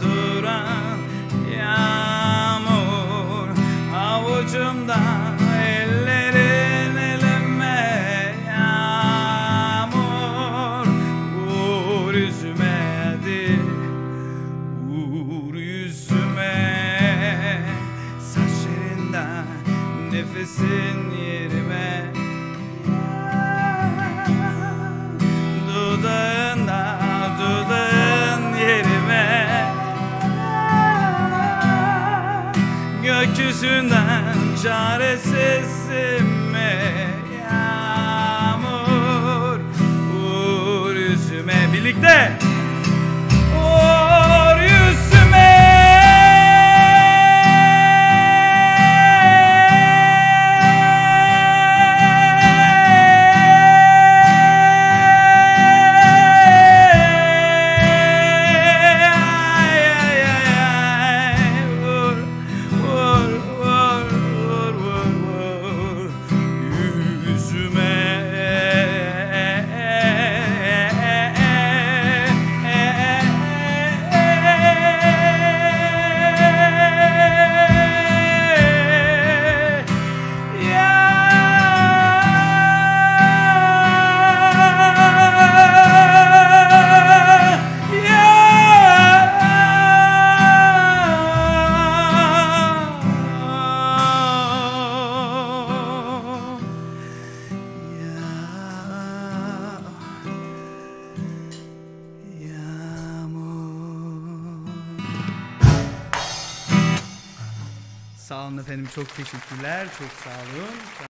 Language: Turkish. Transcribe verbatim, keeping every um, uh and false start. duran yağmur avucumda, ellerin elime yağmur. Vur yüzüme hadi, vur yüzüme, saçlarından nefesin yerime. Gökyüzünden çaresizim yağmur, vur yüzüme birlikte. Sağ olun efendim, çok teşekkürler, çok sağ olun.